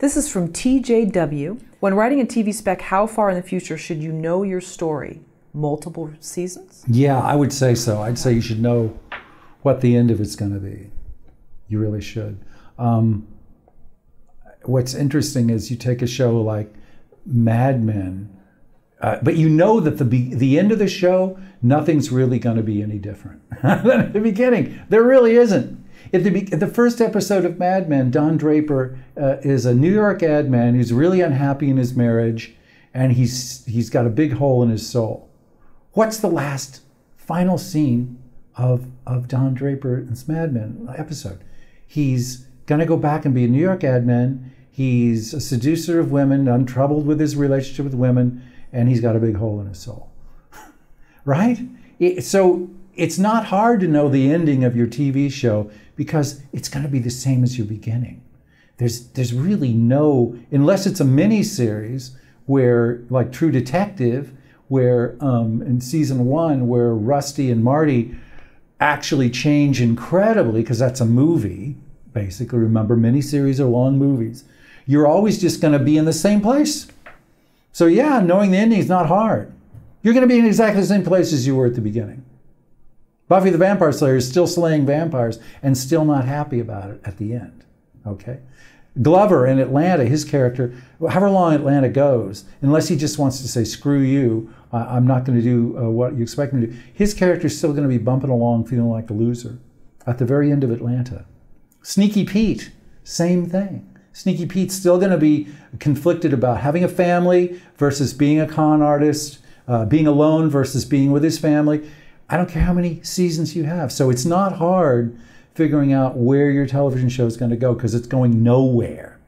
This is from TJW. When writing a TV spec, how far in the future should you know your story? Multiple seasons? Yeah, I would say so. I'd say you should know what the end of it's going to be. You really should. What's interesting is you take a show like Mad Men, but you know that the end of the show, nothing's really going to be any different than at the beginning. There really isn't. At the first episode of Mad Men, Don Draper is a New York ad man who's really unhappy in his marriage, and he's got a big hole in his soul. What's the last final scene of Don Draper's Mad Men episode? He's going to go back and be a New York ad man. He's a seducer of women, untroubled with his relationship with women, and he's got a big hole in his soul. Right? So it's not hard to know the ending of your TV show because it's going to be the same as your beginning. There's really no, unless it's a miniseries where, like True Detective, where in season 1, where Rusty and Marty actually change incredibly, because that's a movie, basically. Remember, miniseries are long movies. You're always just going to be in the same place. So yeah, knowing the ending is not hard. You're going to be in exactly the same place as you were at the beginning. Buffy the Vampire Slayer is still slaying vampires and still not happy about it at the end, okay? Glover in Atlanta, his character, however long Atlanta goes, unless he just wants to say, screw you, I'm not going to do what you expect me to do, his character's still going to be bumping along feeling like a loser at the very end of Atlanta. Sneaky Pete, same thing. Sneaky Pete's still going to be conflicted about having a family versus being a con artist, being alone versus being with his family. I don't care how many seasons you have. So it's not hard figuring out where your television show is going to go because it's going nowhere.